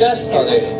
chest, are they?